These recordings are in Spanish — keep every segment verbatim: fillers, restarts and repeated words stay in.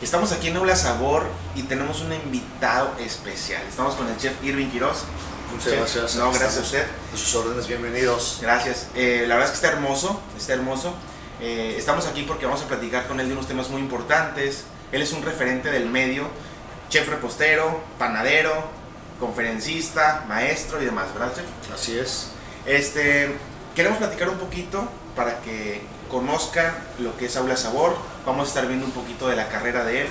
Estamos aquí en Aula Sabor y tenemos un invitado especial. Estamos con el chef Irving Quiroz. Muchas gracias. No, gracias a usted. A sus órdenes, bienvenidos. Gracias. Eh, la verdad es que está hermoso, está hermoso. Eh, estamos aquí porque vamos a platicar con él de unos temas muy importantes. Él es un referente del medio, chef repostero, panadero, conferencista, maestro y demás, ¿verdad, chef? Así es. Este, queremos platicar un poquito para que conozcan lo que es Aula Sabor. Vamos a estar viendo un poquito de la carrera de él.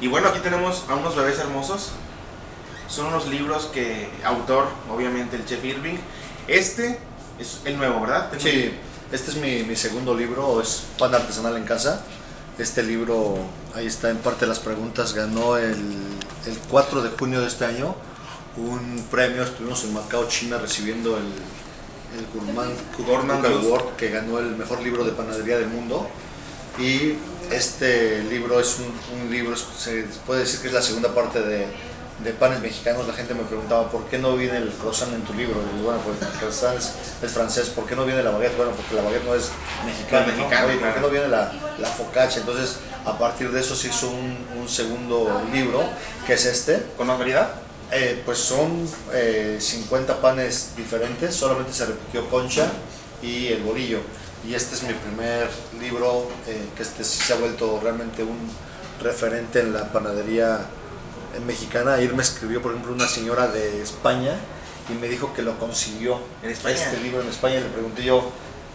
Y bueno, aquí tenemos a unos bebés hermosos. Son unos libros que autor, obviamente, el chef Irving. Este es el nuevo, ¿verdad? Sí, el... este es mi, mi segundo libro, es Pan Artesanal en Casa. Este libro, ahí está en parte de las preguntas, ganó el, el cuatro de junio de este año un premio. Estuvimos en Macao, China, recibiendo el, el Gourmand, Gourmand Award, que ganó el mejor libro de panadería del mundo. Y este libro es un, un libro, se puede decir que es la segunda parte de, de panes mexicanos. La gente me preguntaba, ¿por qué no viene el croissant en tu libro? Y bueno, pues el croissant es, es francés. ¿Por qué no viene la baguette? Bueno, porque la baguette no es mexicana, ¿no? Mexicana, ¿no? ¿Por qué no viene la, la focaccia? Entonces, a partir de eso se hizo un, un segundo libro, que es este. ¿Con más variedad? Eh, pues son eh, cincuenta panes diferentes, solamente se repitió concha y el bolillo. Y este es mi primer libro, eh, que este se ha vuelto realmente un referente en la panadería mexicana. Ayer me escribió, por ejemplo, una señora de España y me dijo que lo consiguió en España. Este libro en España. Le pregunté yo,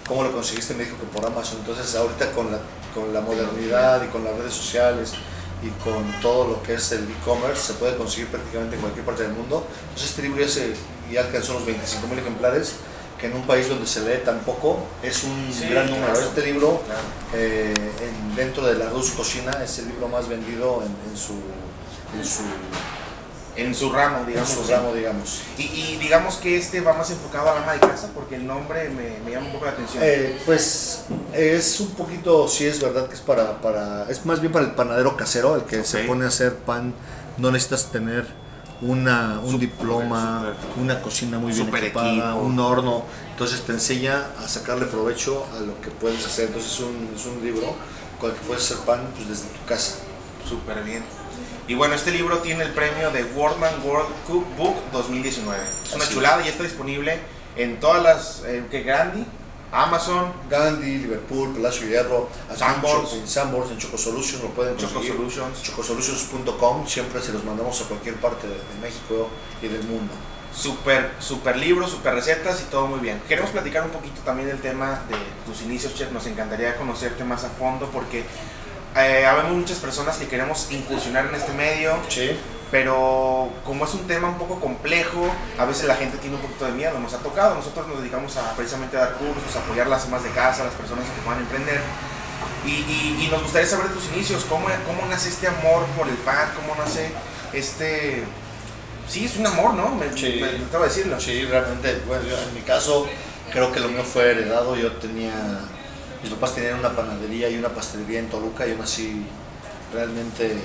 ¿cómo lo conseguiste? Me dijo que por Amazon. Entonces, ahorita con la, con la modernidad y con las redes sociales y con todo lo que es el e-commerce, se puede conseguir prácticamente en cualquier parte del mundo. Entonces este libro ya, se, ya alcanzó los veinticinco mil ejemplares, que en un país donde se lee tan poco es un sí, gran número. Claro. Este libro, claro. eh, en, dentro de la Rus Cocina, es el libro más vendido en, en, su, en, su, en su ramo, digamos. En su sí. ramo, digamos. Y, y digamos que este va más enfocado a la ama de casa, porque el nombre me, me llama un poco la atención. Eh, pues... Es un poquito, sí es verdad que es para, para, es más bien para el panadero casero, el que okay. se pone a hacer pan. No necesitas tener una, un super, diploma, super, una cocina muy bien equipada, equipo. un horno. Entonces te enseña a sacarle provecho a lo que puedes hacer. Entonces es un, es un libro con el que puedes hacer pan pues, desde tu casa. Súper bien. Y bueno, este libro tiene el premio de Gourmand World Cookbook dos mil diecinueve. Es una Así chulada es. y está disponible en todas las, eh, que Grandi, Amazon, Gandhi, Liverpool, Palacio Hierro, Sanborns, en Sanborns, en Chocosolutions lo pueden conseguir, chocosolutions punto com, siempre se los mandamos a cualquier parte de, de México y del mundo. Super, super libros, super recetas y todo muy bien. Queremos platicar un poquito también del tema de tus inicios, chef. Nos encantaría conocerte más a fondo porque eh, habemos muchas personas que queremos incursionar en este medio. Sí. Pero como es un tema un poco complejo, a veces la gente tiene un poquito de miedo, nos ha tocado. Nosotros nos dedicamos a, precisamente a dar cursos, a apoyar las amas de casa, las personas que puedan emprender. Y, y, y nos gustaría saber de tus inicios, cómo, cómo nace este amor por el pan, cómo nace este... Sí, es un amor, ¿no? Me, sí, me, me tengo que decirlo. Sí, realmente, bueno, yo, en mi caso creo que lo mío fue heredado. Yo tenía... Mis papás tenían una panadería y una pastelería en Toluca. Yo nací realmente...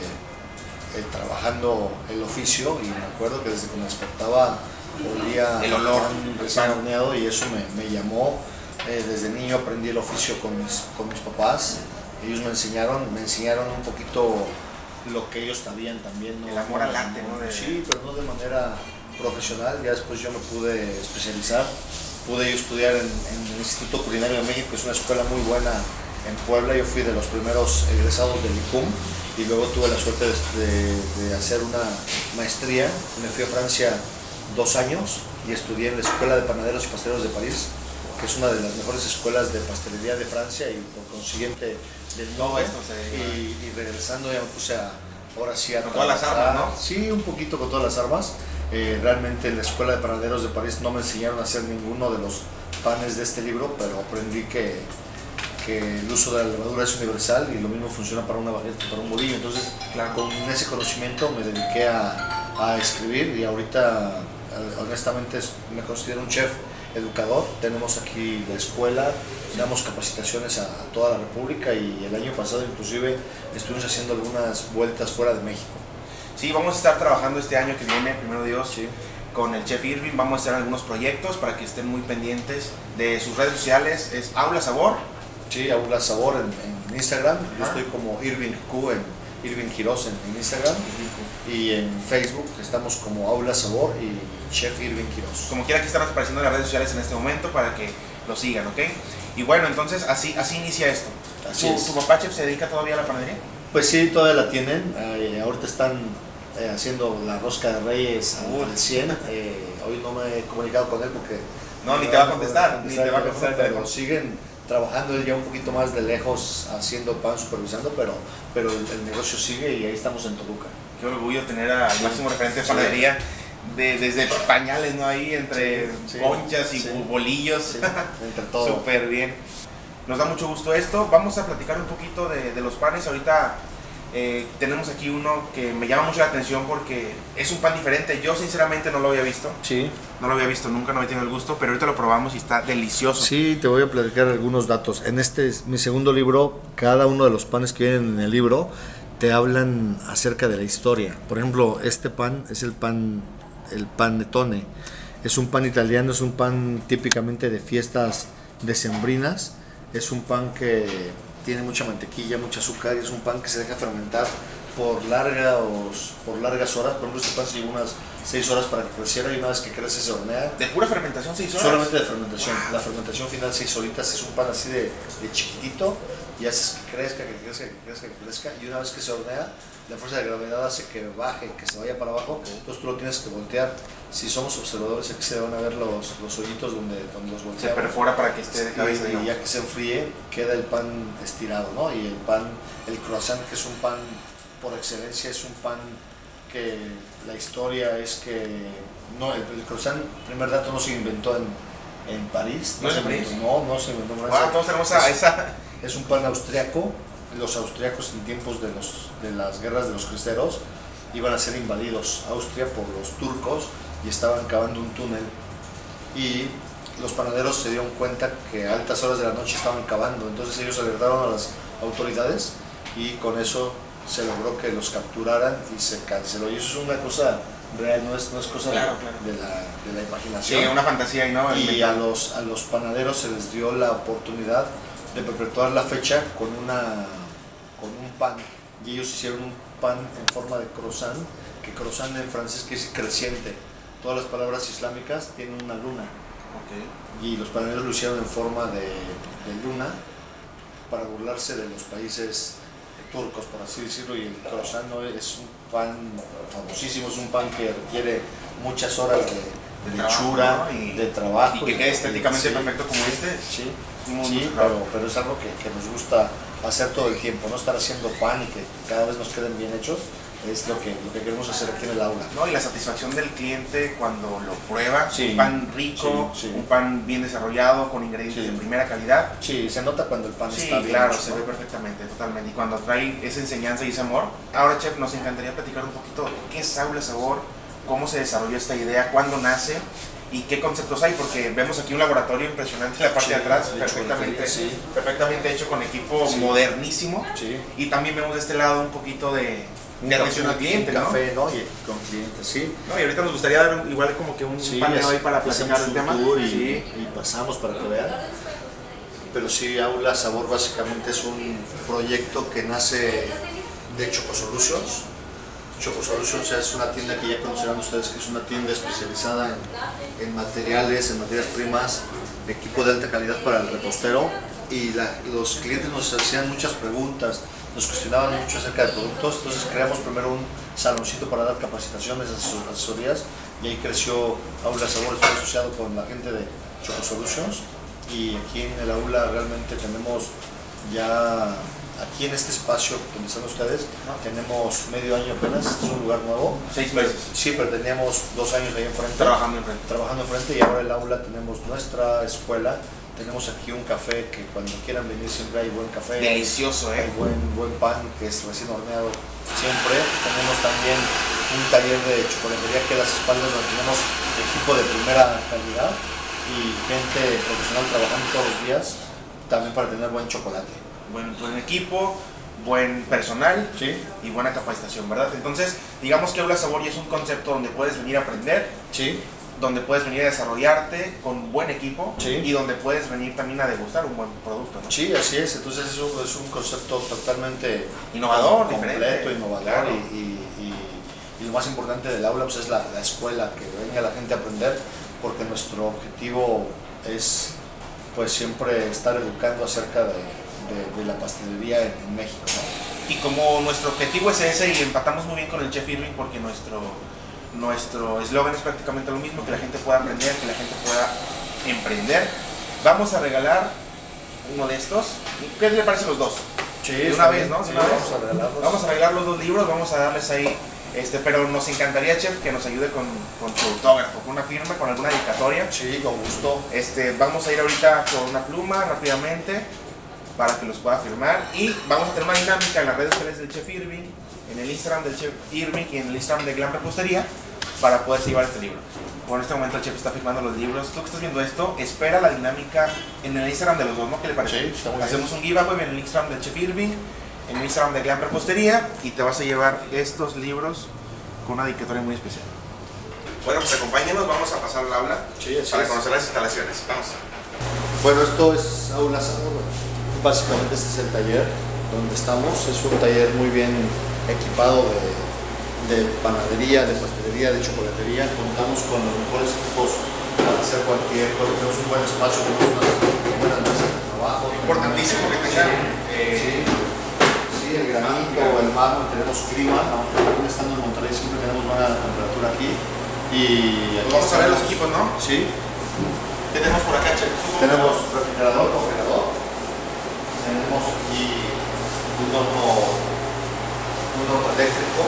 Eh, trabajando el oficio y me acuerdo que desde que me despertaba olía el olor recién horneado y eso me, me llamó. Eh, desde niño aprendí el oficio con mis, con mis papás. Ellos me enseñaron, me enseñaron un poquito lo que ellos sabían también. ¿no? El amor al arte, ¿no? De... Sí, pero no de manera profesional. Ya después yo me pude especializar. Pude yo estudiar en, en el Instituto Culinario de México, que es una escuela muy buena en Puebla. Yo fui de los primeros egresados del I C U M. Y luego tuve la suerte de, de hacer una maestría. Me fui a Francia dos años y estudié en la Escuela de Panaderos y Pasteleros de París, que es una de las mejores escuelas de pastelería de Francia y por consiguiente del Nobel. No, y, y regresando ya me puse a, ahora sí a... Con trabajar. todas las armas, ¿no? Sí, un poquito con todas las armas. Eh, realmente en la Escuela de Panaderos de París no me enseñaron a hacer ninguno de los panes de este libro, pero aprendí que... que el uso de la levadura es universal y lo mismo funciona para una baguette que para un bolillo. Entonces, claro, con ese conocimiento me dediqué a, a escribir y ahorita, honestamente, me considero un chef educador. Tenemos aquí la escuela, damos capacitaciones a, a toda la República y el año pasado, inclusive, estuvimos haciendo algunas vueltas fuera de México. Sí, vamos a estar trabajando este año que viene, primero Dios, sí. con el chef Irving vamos a hacer algunos proyectos para que estén muy pendientes de sus redes sociales. Es Aula Sabor. Sí, Aula Sabor en, en Instagram. Yo ah. estoy como Irving Q, en, Irving Quiroz en, en Instagram. Y en Facebook estamos como Aula Sabor y Chef Irving Quiroz. Como quiera, que están apareciendo en las redes sociales en este momento para que lo sigan, ¿ok? Y bueno, entonces así, así inicia esto. Así ¿Tu, es. ¿Tu papá chef se dedica todavía a la panadería? Pues sí, todavía la tienen. Eh, ahorita están eh, haciendo la rosca de Reyes al cien. Eh, hoy no me he comunicado con él porque... No, ni te va a contestar. Ni te va a contestar. Pero siguen trabajando él ya un poquito más de lejos, haciendo pan, supervisando, pero, pero el, el negocio sigue y ahí estamos en Toluca. Qué orgullo tener al máximo referente de panadería, de, desde pañales, ¿no? Ahí, entre sí, sí, ponchas y sí, bolillos, sí, entre todo. Súper bien. Nos da mucho gusto esto. Vamos a platicar un poquito de, de los panes. Ahorita eh, tenemos aquí uno que me llama mucho la atención porque es un pan diferente. Yo sinceramente no lo había visto. Sí. No lo había visto nunca, no había tenido el gusto, pero ahorita lo probamos y está delicioso. Sí, te voy a platicar algunos datos. En este, mi segundo libro, cada uno de los panes que vienen en el libro te hablan acerca de la historia. Por ejemplo, este pan es el pan, el panettone. Es un pan italiano, es un pan típicamente de fiestas decembrinas. Es un pan que tiene mucha mantequilla, mucha azúcar, y es un pan que se deja fermentar por largas, por largas horas. Por ejemplo, este pan se lleva unas seis horas para que creciera, y una vez que crece se hornea. ¿De pura fermentación seis horas? Solamente de fermentación. Wow. La fermentación final seis horitas. Es un pan así de, de chiquitito, y haces que crezca, que crezca, que crezca, que crezca, y una vez que se hornea, la fuerza de gravedad hace que baje, que se vaya para abajo, entonces tú lo tienes que voltear. Si somos observadores, aquí se van a ver los, los hoyitos donde, donde los volteamos. Se perfora para que esté de cabeza. Y, y ya que se enfríe, queda el pan estirado, ¿no? Y el pan, el croissant, que es un pan por excelencia, es un pan que la historia es que... No, el, el croissant, primer dato, no se inventó en, en París. ¿No, no es en París? No, no se inventó en París. Ah, entonces tenemos a esa... Es un pan austriaco. Los austriacos en tiempos de, los, de las guerras de los cristeros iban a ser invadidos Austria por los turcos y estaban cavando un túnel, y los panaderos se dieron cuenta que a altas horas de la noche estaban cavando, entonces ellos alertaron a las autoridades y con eso se logró que los capturaran y se canceló. Y eso es una cosa real, no es, no es cosa claro, claro. De, la, de la imaginación. Sí, una fantasía. Y, no, y a, los, a los panaderos se les dio la oportunidad de perpetuar la fecha con una con un pan, y ellos hicieron un pan en forma de croissant, que croissant en francés quiere decir creciente. Todas las palabras islámicas tienen una luna. Okay. Y los panaderos lo hicieron en forma de, de luna para burlarse de los países turcos, por así decirlo. Y el croissant es un pan famosísimo, es un pan que requiere muchas horas de, de lechura, no, y, de trabajo, y que quede estéticamente y, perfecto, sí, como este. Sí, muy, sí, muy pero, pero es algo que, que nos gusta hacer todo el tiempo, no estar haciendo pan y que cada vez nos queden bien hechos. Es lo que, lo que queremos hacer aquí en el aula. No, y la satisfacción del cliente cuando lo prueba, sí, un pan rico, sí, sí, un pan bien desarrollado, con ingredientes, sí, de primera calidad. Sí, se nota cuando el pan, sí, está bien. Sí, claro, hecho, se, ¿no?, ve perfectamente, totalmente. Y cuando trae esa enseñanza y ese amor. Ahora, chef, nos encantaría platicar un poquito qué es Aula Sabor, cómo se desarrolló esta idea, cuándo nace y qué conceptos hay, porque vemos aquí un laboratorio impresionante en la parte, sí, de atrás, hecho, perfectamente, sí, perfectamente hecho, con equipo, sí, modernísimo, sí. Y también vemos de este lado un poquito de, un de atención al cliente, un café, ¿no? ¿no? Y con clientes, sí. No, y ahorita nos gustaría dar igual como que un, sí, panel hoy para platicar el tema. Y, sí, y pasamos para que vean. Pero sí, Aula Sabor básicamente es un proyecto que nace de Chocosolutions. Chocosolutions es una tienda que ya conocerán ustedes, que es una tienda especializada en, en materiales, en materias primas, de equipo de alta calidad para el repostero. Y la, los clientes nos hacían muchas preguntas, nos cuestionaban mucho acerca de productos, entonces creamos primero un saloncito para dar capacitaciones, asesorías, y ahí creció Aula Sabor. Estoy asociado con la gente de Chocosolutions, y aquí en el aula realmente tenemos ya, aquí en este espacio que están ustedes, tenemos medio año apenas, este es un lugar nuevo. Seis meses. Sí, pero teníamos dos años ahí enfrente. Trabajando enfrente. Trabajando enfrente, y ahora el aula tenemos nuestra escuela. Tenemos aquí un café que cuando quieran venir siempre hay buen café. Delicioso, ¿eh? Hay buen, buen pan que es recién horneado siempre. Tenemos también un taller de chocolatería que a las espaldas donde tenemos equipo de primera calidad y gente profesional trabajando todos los días también para tener buen chocolate. Buen, buen equipo, buen personal, sí, y buena capacitación, ¿verdad? Entonces, digamos que Aula Sabor es un concepto donde puedes venir a aprender, sí, donde puedes venir a desarrollarte con un buen equipo, sí, y donde puedes venir también a degustar un buen producto, ¿no? Sí, así es. Entonces es un, es un concepto totalmente innovador, completo, diferente, innovador, claro. y, y, y, y lo más importante del aula pues, es la, la escuela, que venga la gente a aprender, porque nuestro objetivo es pues siempre estar educando acerca de, de, de la pastelería en, en México, ¿no? Y como nuestro objetivo es ese, y empatamos muy bien con el chef Irving, porque nuestro... Nuestro eslogan es prácticamente lo mismo, que la gente pueda aprender, que la gente pueda emprender. Vamos a regalar uno de estos. ¿Qué le parecen los dos? Sí, de una vez, ¿no? Sí, una vez. Vamos, a vamos a regalar los dos libros, vamos a darles ahí, este, pero nos encantaría, chef, que nos ayude con, con su autógrafo, con una firma, con alguna dedicatoria. Sí, con gusto. Este, vamos a ir ahorita con una pluma rápidamente para que los pueda firmar, y vamos a tener una dinámica en las redes sociales del chef Irving, en el Instagram del chef Irving y en el Instagram de Glam Repostería, para poder llevar este libro. Bueno, en este momento el chef está firmando los libros. Tú que estás viendo esto, espera la dinámica en el Instagram de los dos, ¿no? ¿Qué le parece? Sí, hacemos un giveaway en el Instagram del chef Irving, en el Instagram de Glam Repostería, y te vas a llevar estos libros con una dedicatoria muy especial. Bueno, pues acompáñenos, vamos a pasar al aula, sí, para es. conocer las instalaciones. Vamos. Bueno, esto es Aula Sabor. Básicamente este es el taller donde estamos. Es un taller muy bien equipado de, de panadería, de pastelería, de chocolatería. Contamos con los mejores equipos para hacer cualquier cosa. Tenemos un buen espacio, tenemos una, una buena mesa de trabajo. Importantísimo que tengan. Eh, sí, sí, el granito, el mármol, tenemos clima. Aunque aún estando en Monterrey siempre tenemos buena temperatura aquí. Y aquí vamos a ver los equipos, ¿no? Sí. ¿Qué tenemos por acá, chef? Tenemos refrigerador, congelador. Tenemos aquí un horno. Un horno eléctrico,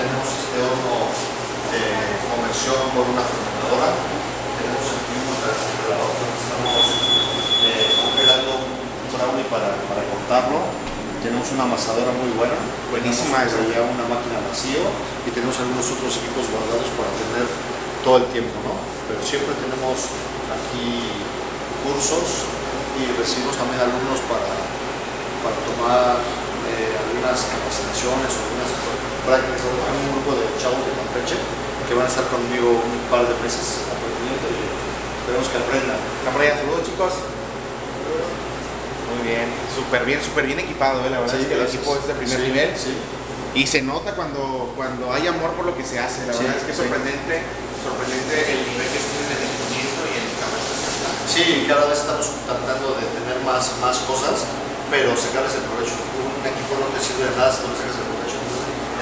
tenemos este horno de conversión por una fermentadora, tenemos aquí un refrigerador donde estamos eh, congelando un brownie para, para cortarlo, tenemos una amasadora muy buena, buenísima, es allá una máquina vacío, y tenemos algunos otros equipos guardados para tener todo el tiempo, ¿no? Pero siempre tenemos aquí cursos y recibimos también alumnos para, para tomar algunas capacitaciones o algunas prácticas. Hay un grupo de chavos de Campeche que van a estar conmigo un par de meses aprendiendo y esperemos que aprendan. Camarada, saludos, chicos. Muy bien, súper bien, súper bien equipado, ¿eh? La verdad sí, es que gracias. El equipo es de primer sí, nivel sí. Y se nota cuando, cuando hay amor por lo que se hace. La sí, verdad es que es sí. sorprendente, sorprendente el nivel que se tiene en el conocimiento y en capacitación. Sí, cada vez estamos tratando de tener más, más cosas, pero sacarles el provecho. Un equipo no te sirve de nada si no sacas el provecho.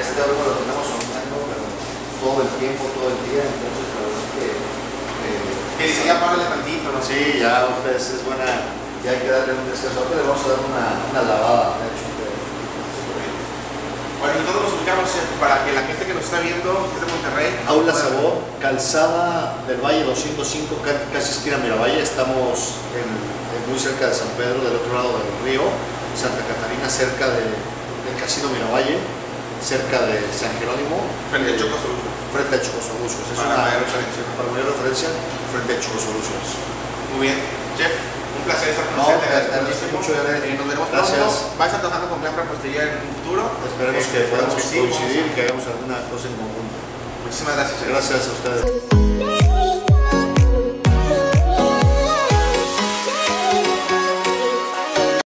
Este algo lo tenemos soñando, pero todo el tiempo, todo el día, entonces la verdad es que... Eh, que si ya párale tantito, ¿no? Sí, ya pues, es buena, ya hay que darle un descanso, pero le vamos a dar una, una lavada, de hecho. Bueno, entonces nos ubicamos para que la gente que nos está viendo, que es de Monterrey. Aula Sabor, Calzada del Valle doscientos cinco, casi esquina Miravalle. Estamos en, en muy cerca de San Pedro, del otro lado del río. Santa Catarina, cerca de, del Casino Miravalle, cerca de San Jerónimo. Frente a Chocosolutions. Frente a Chocosolutions. Es para una mayor referencia. Para mayor referencia, frente a Chocosolutions. Muy bien. Jeff, un placer estar con usted. No, mucho eh, nos veremos pronto. ¿Vais a trabajar con Glam Repostería en un futuro? Esperemos eh, que podamos coincidir y que hagamos alguna cosa en conjunto. Muchísimas gracias. Gracias a ustedes.